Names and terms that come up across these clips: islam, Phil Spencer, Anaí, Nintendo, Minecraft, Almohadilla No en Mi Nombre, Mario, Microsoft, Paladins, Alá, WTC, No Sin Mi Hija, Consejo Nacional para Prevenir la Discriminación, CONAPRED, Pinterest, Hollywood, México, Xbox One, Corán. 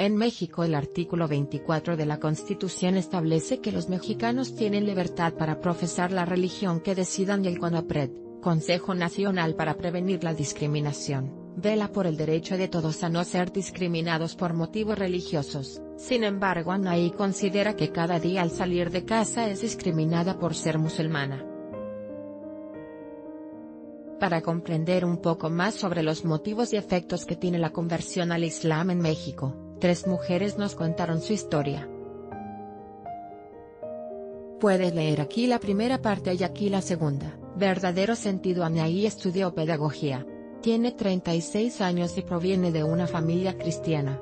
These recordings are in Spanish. En México el artículo 24 de la Constitución establece que los mexicanos tienen libertad para profesar la religión que decidan y el CONAPRED, Consejo Nacional para Prevenir la Discriminación, vela por el derecho de todos a no ser discriminados por motivos religiosos. Sin embargo, Anaí considera que cada día al salir de casa es discriminada por ser musulmana. Para comprender un poco más sobre los motivos y efectos que tiene la conversión al Islam en México, tres mujeres nos contaron su historia. Puedes leer aquí la primera parte y aquí la segunda. Verdadero sentido. Anaí estudió pedagogía. Tiene 36 años y proviene de una familia cristiana.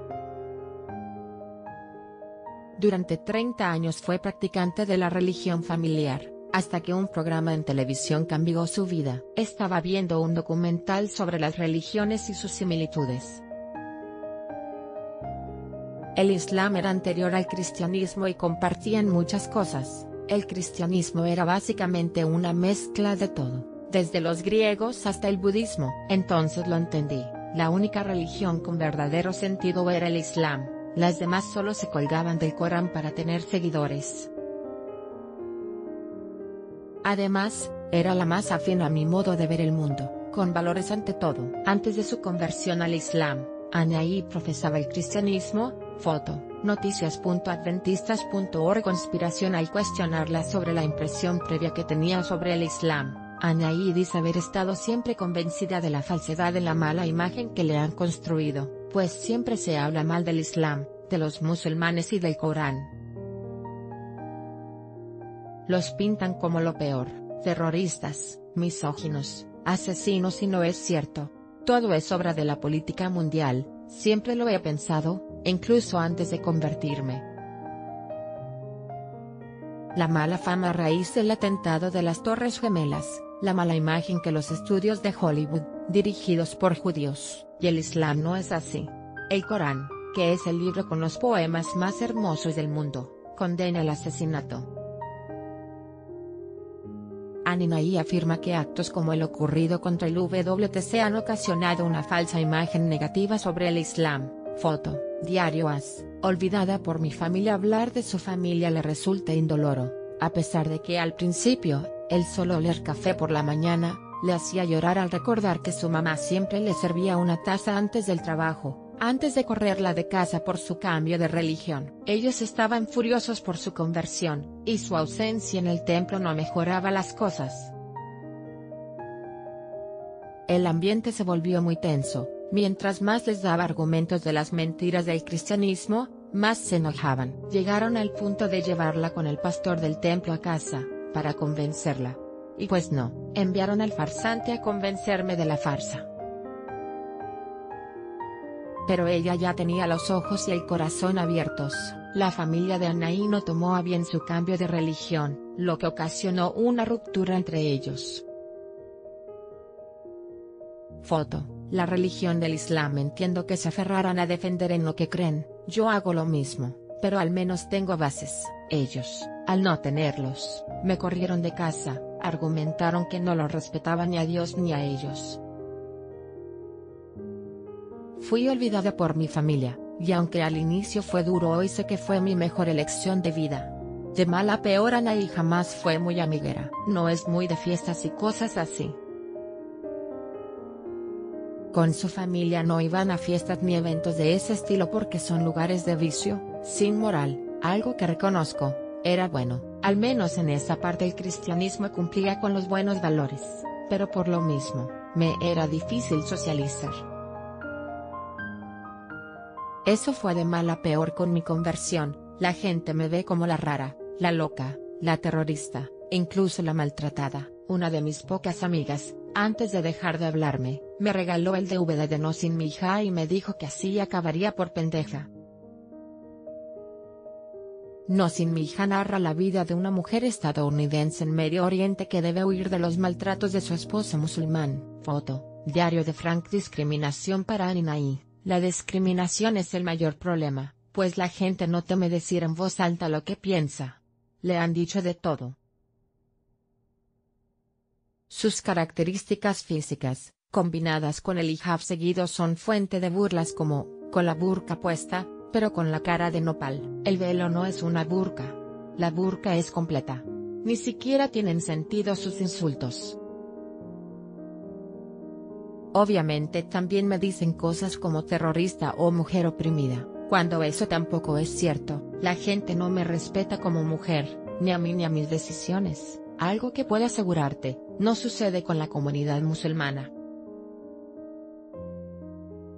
Durante 30 años fue practicante de la religión familiar, hasta que un programa en televisión cambió su vida. Estaba viendo un documental sobre las religiones y sus similitudes. El Islam era anterior al cristianismo y compartían muchas cosas. El cristianismo era básicamente una mezcla de todo, desde los griegos hasta el budismo. Entonces lo entendí, la única religión con verdadero sentido era el Islam, las demás solo se colgaban del Corán para tener seguidores. Además, era la más afín a mi modo de ver el mundo, con valores ante todo. Antes de su conversión al Islam, Anaí profesaba el cristianismo. Foto, noticias.adventistas.org. Conspiración. Al cuestionarla sobre la impresión previa que tenía sobre el Islam, Anaí dice haber estado siempre convencida de la falsedad de la mala imagen que le han construido, pues siempre se habla mal del Islam, de los musulmanes y del Corán. Los pintan como lo peor, terroristas, misóginos, asesinos, y no es cierto. Todo es obra de la política mundial, siempre lo he pensado, incluso antes de convertirme. La mala fama a raíz del atentado de las Torres Gemelas, la mala imagen que los estudios de Hollywood, dirigidos por judíos, y el Islam no es así. El Corán, que es el libro con los poemas más hermosos del mundo, condena el asesinato. Anaí afirma que actos como el ocurrido contra el WTC han ocasionado una falsa imagen negativa sobre el Islam. Foto, diario AS, olvidada por mi familia. Hablar de su familia le resulta indoloro, a pesar de que al principio, el solo oler café por la mañana, le hacía llorar al recordar que su mamá siempre le servía una taza antes del trabajo, antes de correrla de casa por su cambio de religión. Ellos estaban furiosos por su conversión, y su ausencia en el templo no mejoraba las cosas. El ambiente se volvió muy tenso. Mientras más les daba argumentos de las mentiras del cristianismo, más se enojaban. Llegaron al punto de llevarla con el pastor del templo a casa, para convencerla. Y pues no, enviaron al farsante a convencerme de la farsa. Pero ella ya tenía los ojos y el corazón abiertos. La familia de Anaí no tomó a bien su cambio de religión, lo que ocasionó una ruptura entre ellos. Foto. La religión del Islam. Entiendo que se aferraran a defender en lo que creen, yo hago lo mismo, pero al menos tengo bases. Ellos, al no tenerlos, me corrieron de casa, argumentaron que no lo respetaban ni a Dios ni a ellos. Fui olvidada por mi familia, y aunque al inicio fue duro, hoy sé que fue mi mejor elección de vida. De mal a peor, Anaí jamás fue muy amiguera, no es muy de fiestas y cosas así. Con su familia no iban a fiestas ni eventos de ese estilo porque son lugares de vicio, sin moral, algo que reconozco, era bueno. Al menos en esa parte el cristianismo cumplía con los buenos valores, pero por lo mismo, me era difícil socializar. Eso fue de mal a peor con mi conversión, la gente me ve como la rara, la loca, la terrorista, incluso la maltratada. Una de mis pocas amigas, antes de dejar de hablarme, me regaló el DVD de No Sin Mi Hija y me dijo que así acabaría por pendeja. No Sin Mi Hija narra la vida de una mujer estadounidense en Medio Oriente que debe huir de los maltratos de su esposo musulmán. Foto, diario de Frank. Discriminación. Para Anaí, la discriminación es el mayor problema, pues la gente no teme decir en voz alta lo que piensa. Le han dicho de todo. Sus características físicas, combinadas con el hijab seguido, son fuente de burlas como, con la burka puesta, pero con la cara de nopal. El velo no es una burka. La burka es completa. Ni siquiera tienen sentido sus insultos. Obviamente también me dicen cosas como terrorista o mujer oprimida, cuando eso tampoco es cierto. La gente no me respeta como mujer, ni a mí ni a mis decisiones, algo que puedo asegurarte, no sucede con la comunidad musulmana.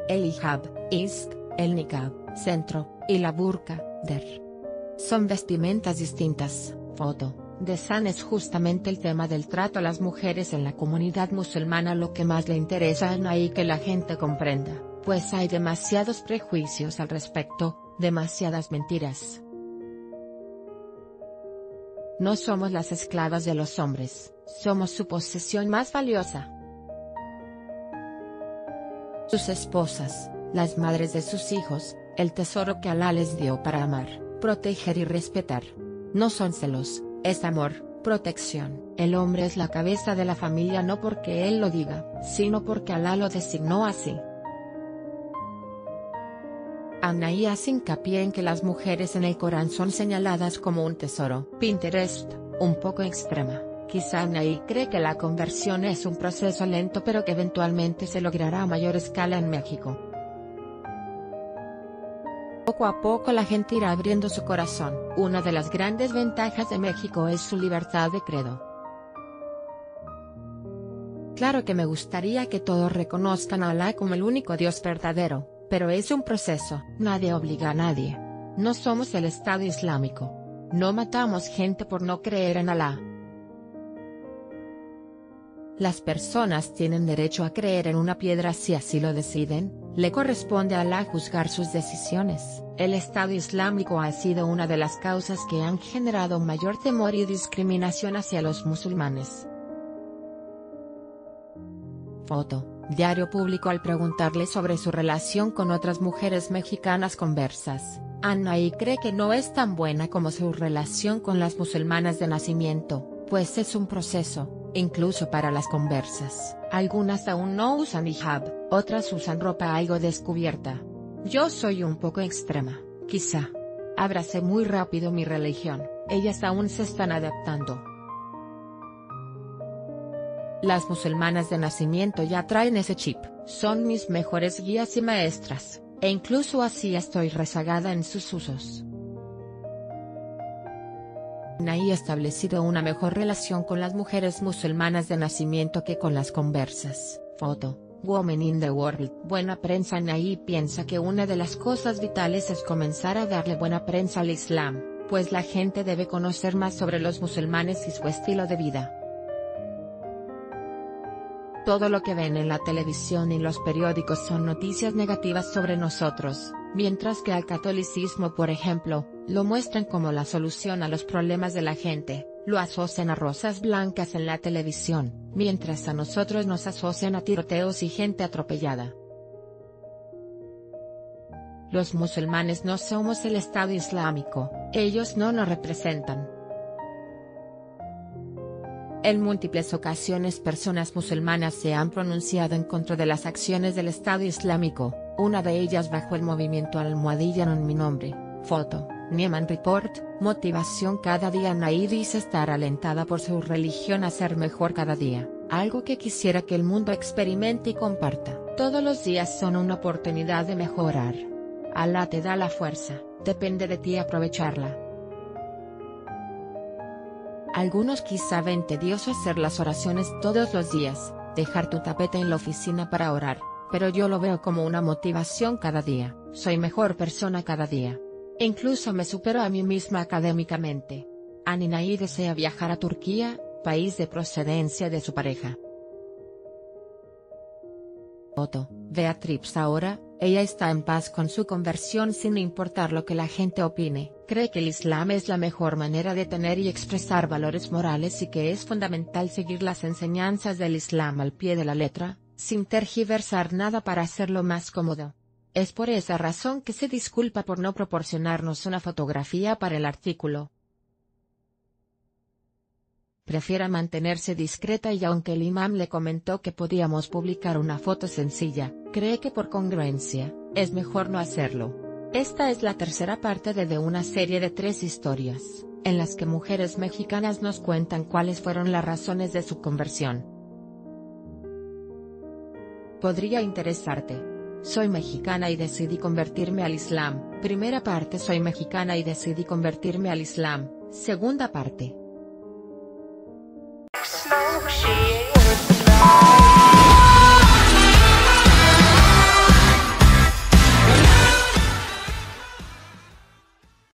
El hijab, ist, el niqab, centro, y la burka, der. Son vestimentas distintas. Foto. Desan es justamente el tema del trato a las mujeres en la comunidad musulmana lo que más le interesa a Anaí que la gente comprenda, pues hay demasiados prejuicios al respecto, demasiadas mentiras. No somos las esclavas de los hombres, somos su posesión más valiosa. Sus esposas, las madres de sus hijos, el tesoro que Alá les dio para amar, proteger y respetar. No son celos. Es amor, protección. El hombre es la cabeza de la familia no porque él lo diga, sino porque Alá lo designó así. Anaí hace hincapié en que las mujeres en el Corán son señaladas como un tesoro. Pinterest, un poco extrema. Quizá Anaí cree que la conversión es un proceso lento pero que eventualmente se logrará a mayor escala en México. Poco a poco la gente irá abriendo su corazón. Una de las grandes ventajas de México es su libertad de credo. Claro que me gustaría que todos reconozcan a Alá como el único Dios verdadero, pero es un proceso. Nadie obliga a nadie. No somos el Estado Islámico. No matamos gente por no creer en Alá. Las personas tienen derecho a creer en una piedra si así lo deciden. Le corresponde a Alá juzgar sus decisiones. El Estado Islámico ha sido una de las causas que han generado mayor temor y discriminación hacia los musulmanes. Foto, diario público. Al preguntarle sobre su relación con otras mujeres mexicanas conversas, Anaí cree que no es tan buena como su relación con las musulmanas de nacimiento, pues es un proceso. Incluso para las conversas, algunas aún no usan hijab, otras usan ropa algo descubierta. Yo soy un poco extrema, quizá. Abracé muy rápido mi religión, ellas aún se están adaptando. Las musulmanas de nacimiento ya traen ese chip, son mis mejores guías y maestras, e incluso así estoy rezagada en sus usos. Anaí ha establecido una mejor relación con las mujeres musulmanas de nacimiento que con las conversas. Foto, Women in the World. Buena prensa. Anaí piensa que una de las cosas vitales es comenzar a darle buena prensa al Islam, pues la gente debe conocer más sobre los musulmanes y su estilo de vida. Todo lo que ven en la televisión y los periódicos son noticias negativas sobre nosotros, mientras que al catolicismo, por ejemplo, lo muestran como la solución a los problemas de la gente, lo asocian a rosas blancas en la televisión, mientras a nosotros nos asocian a tiroteos y gente atropellada. Los musulmanes no somos el Estado Islámico, ellos no nos representan. En múltiples ocasiones personas musulmanas se han pronunciado en contra de las acciones del Estado Islámico, una de ellas bajo el movimiento Almohadilla No en Mi Nombre. Foto, Nieman Report. Motivación cada día. Anaí dice estar alentada por su religión a ser mejor cada día, algo que quisiera que el mundo experimente y comparta. Todos los días son una oportunidad de mejorar. Alá te da la fuerza, depende de ti aprovecharla. Algunos quizá ven tedioso hacer las oraciones todos los días, dejar tu tapete en la oficina para orar, pero yo lo veo como una motivación cada día. Soy mejor persona cada día. Incluso me supero a mí misma académicamente. Anaí desea viajar a Turquía, país de procedencia de su pareja. Foto, Beatriz. Ahora, ella está en paz con su conversión sin importar lo que la gente opine. Cree que el Islam es la mejor manera de tener y expresar valores morales y que es fundamental seguir las enseñanzas del Islam al pie de la letra, sin tergiversar nada para hacerlo más cómodo. Es por esa razón que se disculpa por no proporcionarnos una fotografía para el artículo. Prefiere mantenerse discreta y aunque el imam le comentó que podíamos publicar una foto sencilla, cree que por congruencia, es mejor no hacerlo. Esta es la tercera parte de una serie de 3 historias, en las que mujeres mexicanas nos cuentan cuáles fueron las razones de su conversión. Podría interesarte. Soy mexicana y decidí convertirme al Islam. Primera parte. Soy mexicana y decidí convertirme al Islam. Segunda parte.